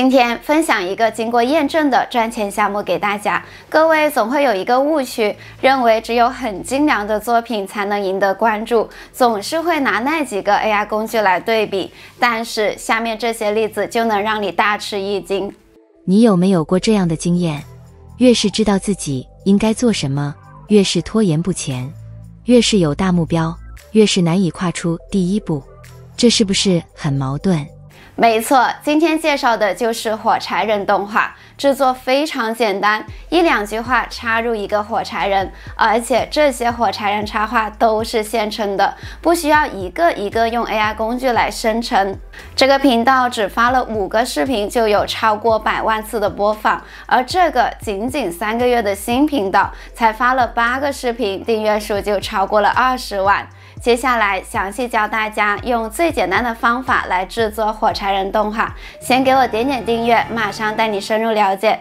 今天分享一个经过验证的赚钱项目给大家。各位总会有一个误区，认为只有很精良的作品才能赢得关注，总是会拿那几个 AI 工具来对比。但是下面这些例子就能让你大吃一惊。你有没有过这样的经验？越是知道自己应该做什么，越是拖延不前，越是有大目标，越是难以跨出第一步。这是不是很矛盾？没错，今天介绍的就是火柴人动画，制作非常简单，一两句话插入一个火柴人，而且这些火柴人插画都是现成的，不需要一个一个用 AI 工具来生成。这个频道只发了5个视频就有超过100万次的播放，而这个仅3个月的新频道才发了8个视频，订阅数就超过了20万。接下来详细教大家用最简单的方法来制作火柴人动画，先给我点点订阅，马上带你深入了解。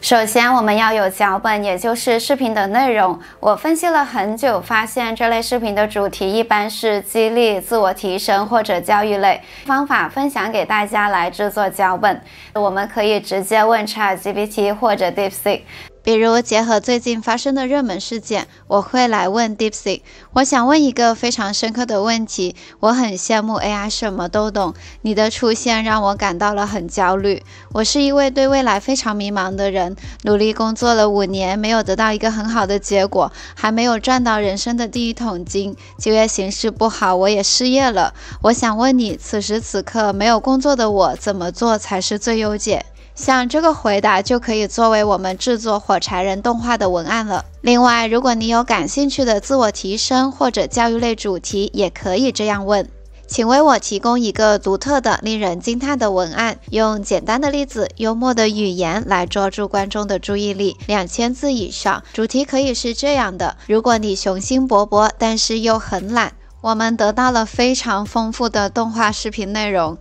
首先我们要有脚本，也就是视频的内容。我分析了很久，发现这类视频的主题一般是激励、自我提升或者教育类。方法分享给大家来制作脚本，我们可以直接问 ChatGPT 或者 DeepSeek。比如结合最近发生的热门事件，我会来问 DeepSeek， 我想问一个非常深刻的问题，我很羡慕 AI 什么都懂，你的出现让我感到了很焦虑。我是一位对未来非常迷茫的人，努力工作了5年，没有得到一个很好的结果，还没有赚到人生的第一桶金，就业形势不好，我也失业了。我想问你，此时此刻没有工作的我，怎么做才是最优解？像这个回答就可以作为我们制作火柴人动画的文案了。另外，如果你有感兴趣的自我提升或者教育类主题，也可以这样问。请为我提供一个独特的、令人惊叹的文案，用简单的例子、幽默的语言来抓住观众的注意力。2000字以上，主题可以是这样的：如果你雄心勃勃，但是又很懒，我们得到了非常丰富的动画视频内容。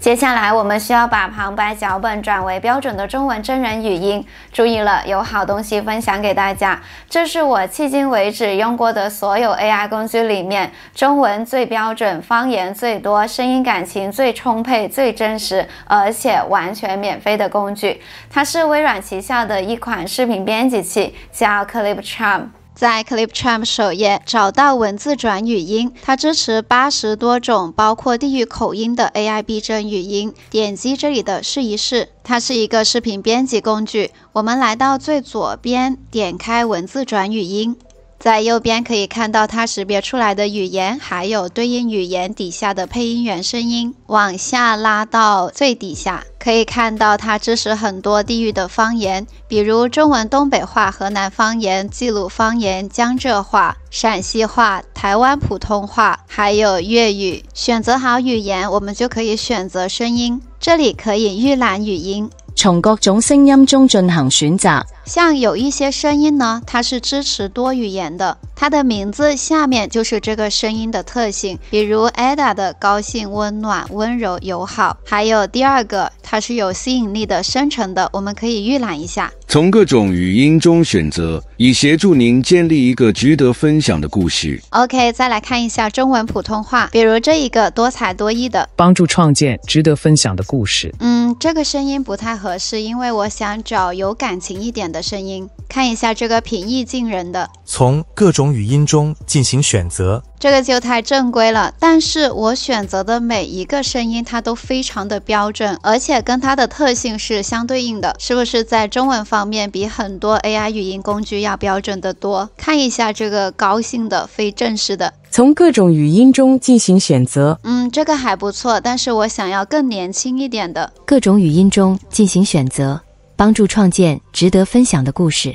接下来我们需要把旁白脚本转为标准的中文真人语音。注意了，有好东西分享给大家，这是我迄今为止用过的所有 AI 工具里面，中文最标准，方言最多，声音感情最充沛、最真实，而且完全免费的工具。它是微软旗下的一款视频编辑器，叫 Clipchamp。在 Clipchamp 首页找到文字转语音，它支持80多种包括地域口音的 AI 逼真语音。点击这里的试一试，它是一个视频编辑工具。我们来到最左边，点开文字转语音，在右边可以看到它识别出来的语言，还有对应语言底下的配音员声音。往下拉到最底下，可以看到它支持很多地域的方言，比如中文东北话、河南方言、冀鲁方言、江浙话、陕西话、台湾普通话，还有粤语。选择好语言，我们就可以选择声音，这里可以预览语音，从各种声音中进行选择。像有一些声音呢，它是支持多语言的，它的名字下面就是这个声音的特性，比如 Ada 的高兴、温暖、温柔、友好。还有第二个，它是有吸引力的生成的，我们可以预览一下，从各种语音中选择，以协助您建立一个值得分享的故事。 OK， 再来看一下中文普通话，比如这一个多才多艺的，帮助创建值得分享的故事。这个声音不太合适，因为我想找有感情一点的声音。看一下这个平易近人的，从各种语音中进行选择，这个就太正规了。但是我选择的每一个声音它都非常的标准，而且跟它的特性是相对应的，是不是在中文方面比很多 AI 语音工具要标准的多？看一下这个高兴的非正式的，从各种语音中进行选择。这个还不错，但是我想要更年轻一点的，各种语音中进行选择，帮助创建值得分享的故事。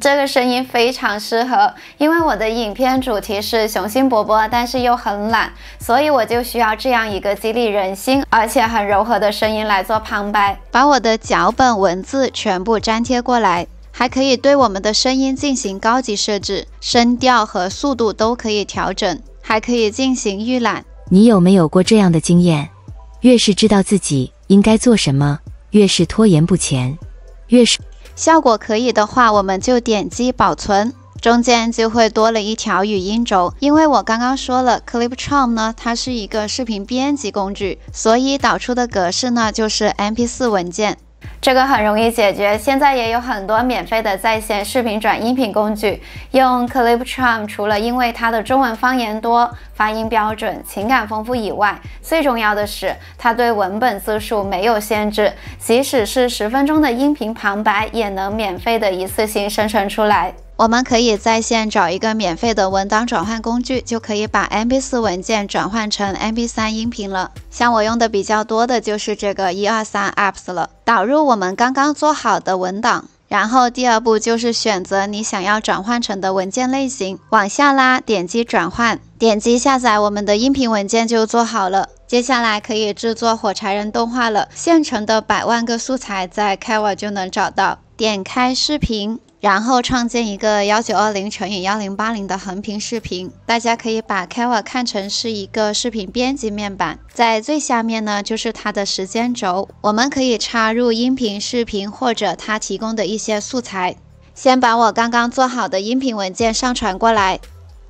这个声音非常适合，因为我的影片主题是雄心勃勃但是又很懒，所以我就需要这样一个激励人心而且很柔和的声音来做旁白。把我的脚本文字全部粘贴过来，还可以对我们的声音进行高级设置，声调和速度都可以调整，还可以进行预览。你有没有过这样的经验？越是知道自己应该做什么，越是拖延不前，越是……效果可以的话，我们就点击保存。中间就会多了一条语音轴。因为我刚刚说了 Clipchamp 呢，它是一个视频编辑工具，所以导出的格式呢就是 MP4 文件。 这个很容易解决，现在也有很多免费的在线视频转音频工具。用 Clipchamp 除了因为它的中文方言多、发音标准、情感丰富以外，最重要的是它对文本字数没有限制，即使是10分钟的音频旁白，也能免费的一次性生成出来。 我们可以在线找一个免费的文档转换工具，就可以把 MP4 文件转换成 MP3 音频了。像我用的比较多的就是这个123 apps 了。导入我们刚刚做好的文档，然后第二步就是选择你想要转换成的文件类型，往下拉，点击转换，点击下载我们的音频文件就做好了。 接下来可以制作火柴人动画了，现成的100万个素材在 Canva 就能找到。点开视频，然后创建一个1920×1080的横屏视频。大家可以把 Canva 看成是一个视频编辑面板，在最下面呢就是它的时间轴，我们可以插入音频、视频或者它提供的一些素材。先把我刚刚做好的音频文件上传过来。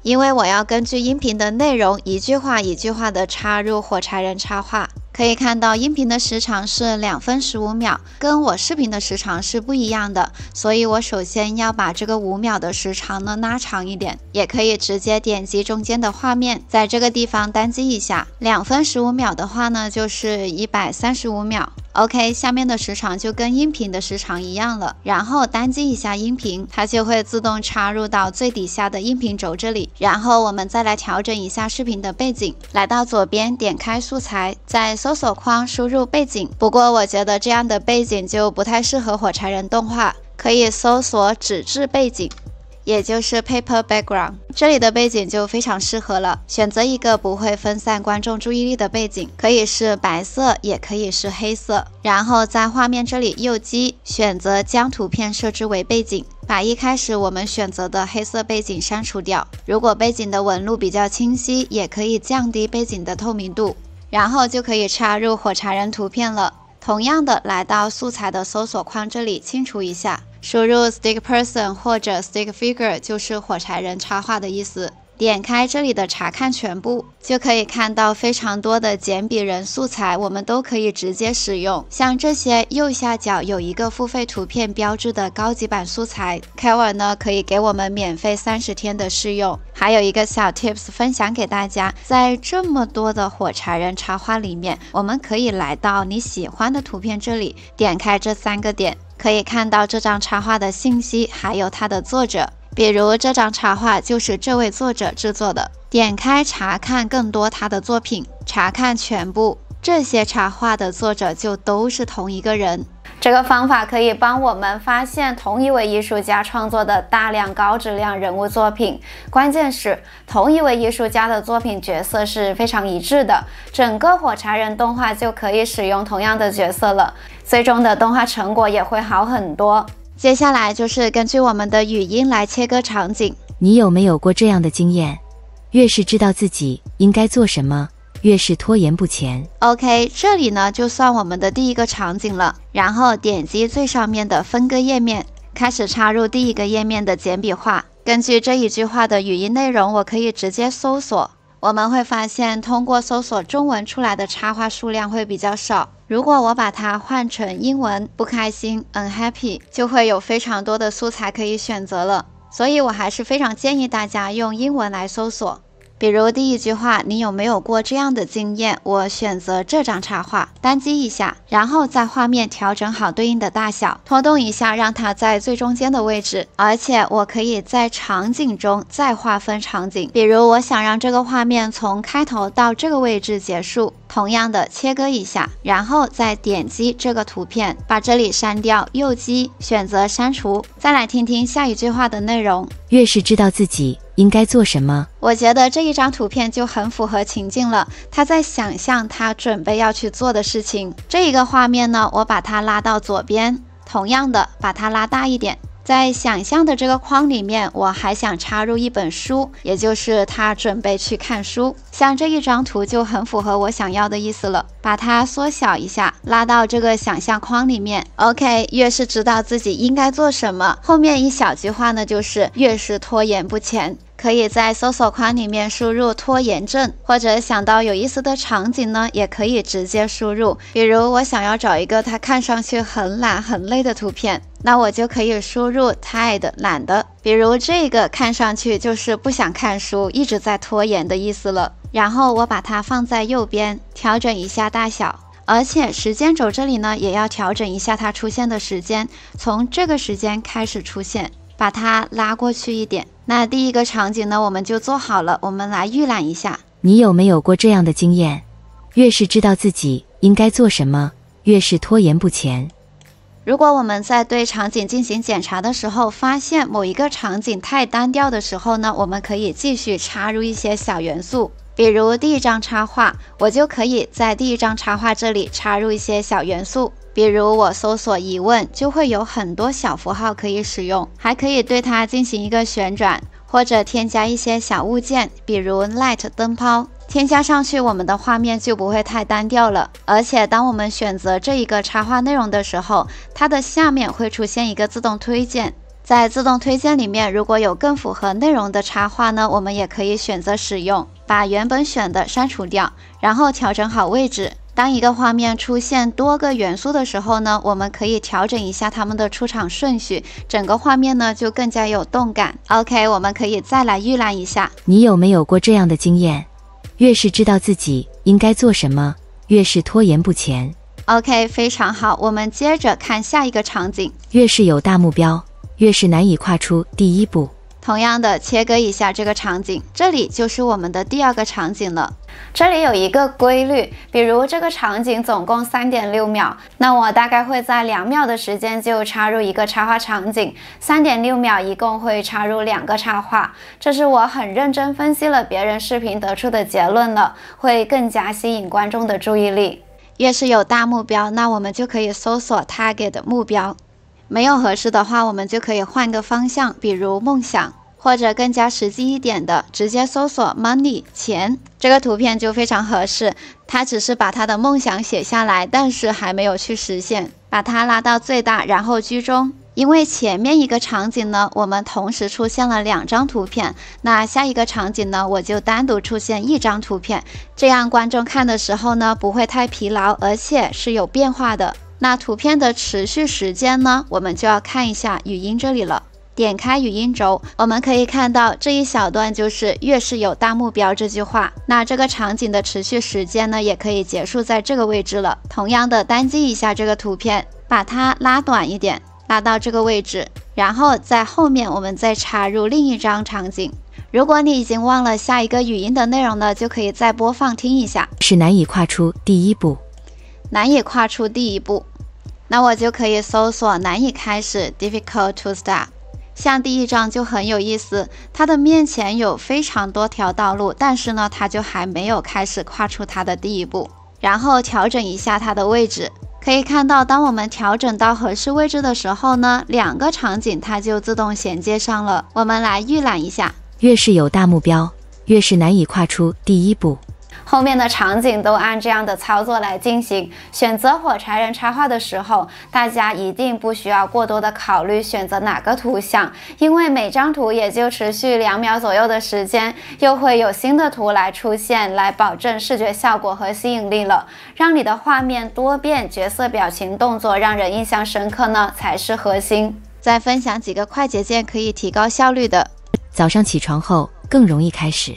因为我要根据音频的内容，一句话一句话的插入火柴人插画。可以看到，音频的时长是2分15秒，跟我视频的时长是不一样的，所以我首先要把这个5秒的时长呢拉长一点。也可以直接点击中间的画面，在这个地方单击一下。2分15秒的话呢，就是135秒。 OK， 下面的时长就跟音频的时长一样了，然后单击一下音频，它就会自动插入到最底下的音频轴这里。然后我们再来调整一下视频的背景，来到左边点开素材，在搜索框输入背景。不过我觉得这样的背景就不太适合火柴人动画，可以搜索纸质背景，也就是 paper background。 这里的背景就非常适合了，选择一个不会分散观众注意力的背景，可以是白色，也可以是黑色。然后在画面这里右击，选择将图片设置为背景，把一开始我们选择的黑色背景删除掉。如果背景的纹路比较清晰，也可以降低背景的透明度。然后就可以插入火柴人图片了。同样的，来到素材的搜索框这里清除一下。 输入 stick person 或者 stick figure 就是火柴人插画的意思。点开这里的查看全部，就可以看到非常多的简笔人素材，我们都可以直接使用。像这些右下角有一个付费图片标志的高级版素材 ，Canva 呢可以给我们免费30天的试用。还有一个小 tips 分享给大家，在这么多的火柴人插画里面，我们可以来到你喜欢的图片这里，点开这3个点。 可以看到这张插画的信息，还有它的作者。比如这张插画就是这位作者制作的。点开查看更多他的作品，查看全部。这些插画的作者就都是同一个人。 这个方法可以帮我们发现同一位艺术家创作的大量高质量人物作品，关键是同一位艺术家的作品角色是非常一致的，整个火柴人动画就可以使用同样的角色了，最终的动画成果也会好很多。接下来就是根据我们的语音来切割场景，你有没有过这样的经验？越是知道自己应该做什么， 越是拖延不前。OK， 这里呢就算我们的第一个场景了，然后点击最上面的分割页面，开始插入第一个页面的简笔画。根据这一句话的语音内容，我可以直接搜索。我们会发现，通过搜索中文出来的插画数量会比较少。如果我把它换成英文，不开心 ，unhappy， 就会有非常多的素材可以选择了。所以我还是非常建议大家用英文来搜索。 比如第一句话，你有没有过这样的经验？我选择这张插画，单击一下，然后在画面调整好对应的大小，拖动一下，让它在最中间的位置。而且我可以在场景中再划分场景，比如我想让这个画面从开头到这个位置结束，同样的切割一下，然后再点击这个图片，把这里删掉，右击选择删除。再来听听下一句话的内容。越是知道自己 应该做什么？我觉得这一张图片就很符合情境了。他在想象他准备要去做的事情。这一个画面呢，我把它拉到左边，同样的把它拉大一点，在想象的这个框里面，我还想插入一本书，也就是他准备去看书。像这一张图就很符合我想要的意思了，把它缩小一下，拉到这个想象框里面。OK， 越是知道自己应该做什么，后面一小句话呢，就是越是拖延不前。可以在搜索框里面输入拖延症，或者想到有意思的场景呢，也可以直接输入。比如我想要找一个它看上去很懒很累的图片，那我就可以输入 tired 懒的。比如这个看上去就是不想看书，一直在拖延的意思了。然后我把它放在右边，调整一下大小。而且时间轴这里呢，也要调整一下它出现的时间，从这个时间开始出现，把它拉过去一点。那第一个场景呢，我们就做好了，我们来预览一下。你有没有过这样的经验？越是知道自己应该做什么，越是拖延不前。如果我们在对场景进行检查的时候，发现某一个场景太单调的时候呢，我们可以继续插入一些小元素。比如第一张插画，我就可以在第一张插画这里插入一些小元素。比如我搜索疑问，就会有很多小符号可以使用，还可以对它进行一个旋转，或者添加一些小物件，比如 light 灯泡，添加上去，我们的画面就不会太单调了。而且当我们选择这一个插画内容的时候，它的下面会出现一个自动推荐。在自动推荐里面，如果有更符合内容的插画呢，我们也可以选择使用，把原本选的删除掉，然后调整好位置。当一个画面出现多个元素的时候呢，我们可以调整一下它们的出场顺序，整个画面呢就更加有动感。OK， 我们可以再来预览一下。你有没有过这样的经验？越是知道自己应该做什么，越是拖延不前。OK， 非常好，我们接着看下一个场景。越是有大目标，越是难以跨出第一步。同样的，切割一下这个场景，这里就是我们的第二个场景了。这里有一个规律，比如这个场景总共 3.6 秒，那我大概会在2秒的时间就插入一个插画场景。 3.6 秒一共会插入2个插画，这是我很认真分析了别人视频得出的结论了，会更加吸引观众的注意力。越是有大目标，那我们就可以搜索 target 的目标，没有合适的话，我们就可以换个方向，比如梦想，或者更加实际一点的，直接搜索 money 钱。这个图片就非常合适，他只是把他的梦想写下来，但是还没有去实现，把它拉到最大，然后居中。因为前面一个场景呢，我们同时出现了2张图片，那下一个场景呢，我就单独出现1张图片，这样观众看的时候呢，不会太疲劳，而且是有变化的。那图片的持续时间呢，我们就要看一下语音这里了。点开语音轴，我们可以看到这一小段就是越是有大目标这句话。那这个场景的持续时间呢，也可以结束在这个位置了。同样的，单击一下这个图片，把它拉短一点，拉到这个位置，然后在后面我们再插入另一张场景。如果你已经忘了下一个语音的内容呢，就可以再播放听一下。是难以跨出第一步，难以跨出第一步。那我就可以搜索难以开始 difficult to start。 像第一张就很有意思，它的面前有非常多条道路，但是呢，它就还没有开始跨出它的第一步。然后调整一下它的位置，可以看到，当我们调整到合适位置的时候呢，2个场景它就自动衔接上了。我们来预览一下。越是有大目标，越是难以跨出第一步。 后面的场景都按这样的操作来进行。选择火柴人插画的时候，大家一定不需要过多的考虑选择哪个图像，因为每张图也就持续2秒左右的时间，又会有新的图来出现，来保证视觉效果和吸引力了。让你的画面多变，角色表情动作让人印象深刻呢，才是核心。再分享几个快捷键可以提高效率的。早上起床后更容易开始。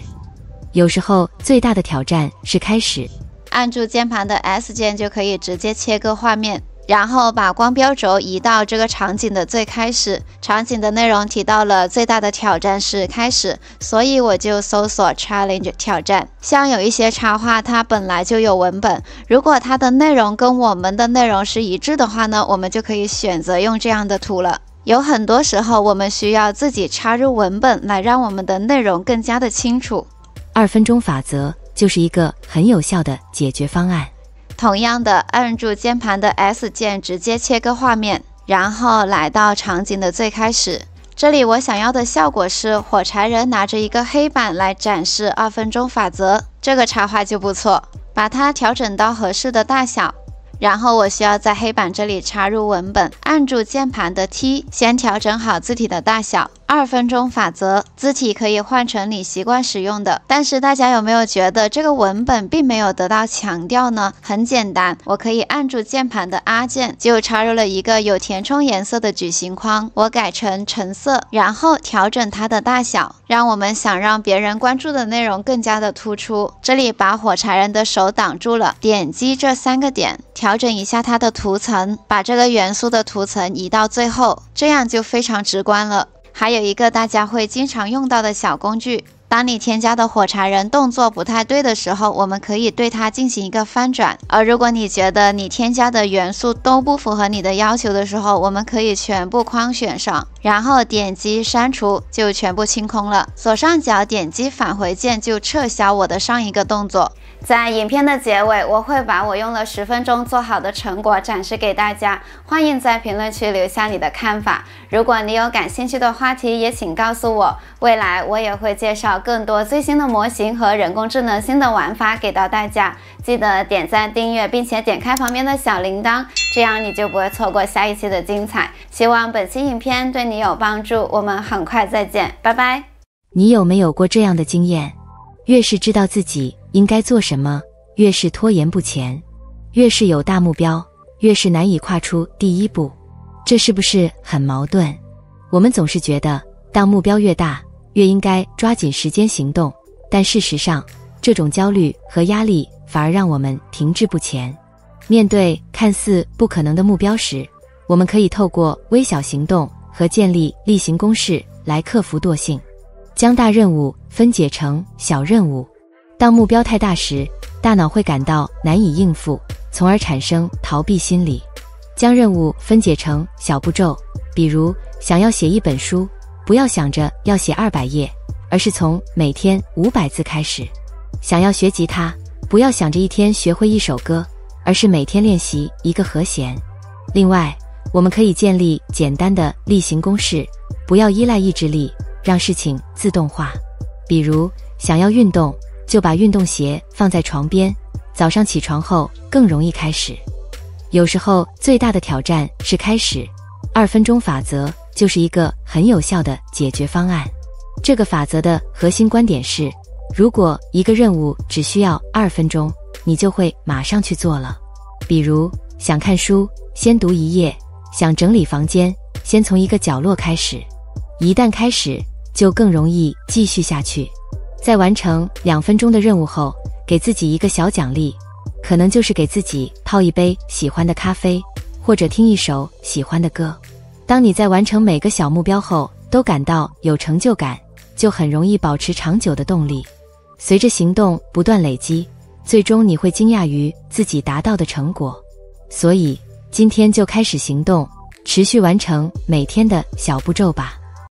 有时候最大的挑战是开始，按住键盘的 S 键就可以直接切割画面，然后把光标轴移到这个场景的最开始。场景的内容提到了最大的挑战是开始，所以我就搜索 challenge 挑战。像有一些插画，它本来就有文本，如果它的内容跟我们的内容是一致的话呢，我们就可以选择用这样的图了。 有很多时候，我们需要自己插入文本来让我们的内容更加的清楚。 2分钟法则就是一个很有效的解决方案。同样的，按住键盘的 S 键直接切割画面，然后来到场景的最开始。这里我想要的效果是火柴人拿着一个黑板来展示2分钟法则，这个插画就不错。把它调整到合适的大小。 然后我需要在黑板这里插入文本，按住键盘的 T， 先调整好字体的大小。2分钟法则，字体可以换成你习惯使用的。但是大家有没有觉得这个文本并没有得到强调呢？很简单，我可以按住键盘的 R 键，就插入了一个有填充颜色的矩形框，我改成橙色，然后调整它的大小，让我们想让别人关注的内容更加的突出。这里把火柴人的手挡住了，点击这3个点。 调整一下它的图层，把这个元素的图层移到最后，这样就非常直观了。还有一个大家会经常用到的小工具，当你添加的火柴人动作不太对的时候，我们可以对它进行一个翻转。而如果你觉得你添加的元素都不符合你的要求的时候，我们可以全部框选上，然后点击删除，就全部清空了。左上角点击返回键，就撤销我的上一个动作。 在影片的结尾，我会把我用了10分钟做好的成果展示给大家。欢迎在评论区留下你的看法。如果你有感兴趣的话题，也请告诉我。未来我也会介绍更多最新的模型和人工智能新的玩法给到大家。记得点赞、订阅，并且点开旁边的小铃铛，这样你就不会错过下一期的精彩。希望本期影片对你有帮助。我们很快再见，拜拜。你有没有过这样的经验？越是知道自己 应该做什么，越是拖延不前，越是有大目标，越是难以跨出第一步。这是不是很矛盾？我们总是觉得，当目标越大，越应该抓紧时间行动，但事实上，这种焦虑和压力反而让我们停滞不前。面对看似不可能的目标时，我们可以透过微小行动和建立例行公式来克服惰性，将大任务分解成小任务。 当目标太大时，大脑会感到难以应付，从而产生逃避心理。将任务分解成小步骤，比如想要写一本书，不要想着要写200页，而是从每天500字开始；想要学吉他，不要想着一天学会1首歌，而是每天练习1个和弦。另外，我们可以建立简单的例行公式，不要依赖意志力，让事情自动化。比如想要运动， 就把运动鞋放在床边，早上起床后更容易开始。有时候最大的挑战是开始，2分钟法则就是一个很有效的解决方案。这个法则的核心观点是，如果一个任务只需要2分钟，你就会马上去做了。比如想看书，先读1页；想整理房间，先从一个角落开始。一旦开始，就更容易继续下去。 在完成2分钟的任务后，给自己一个小奖励，可能就是给自己泡一杯喜欢的咖啡，或者听一首喜欢的歌。当你在完成每个小目标后都感到有成就感，就很容易保持长久的动力。随着行动不断累积，最终你会惊讶于自己达到的成果。所以，今天就开始行动，持续完成每天的小步骤吧。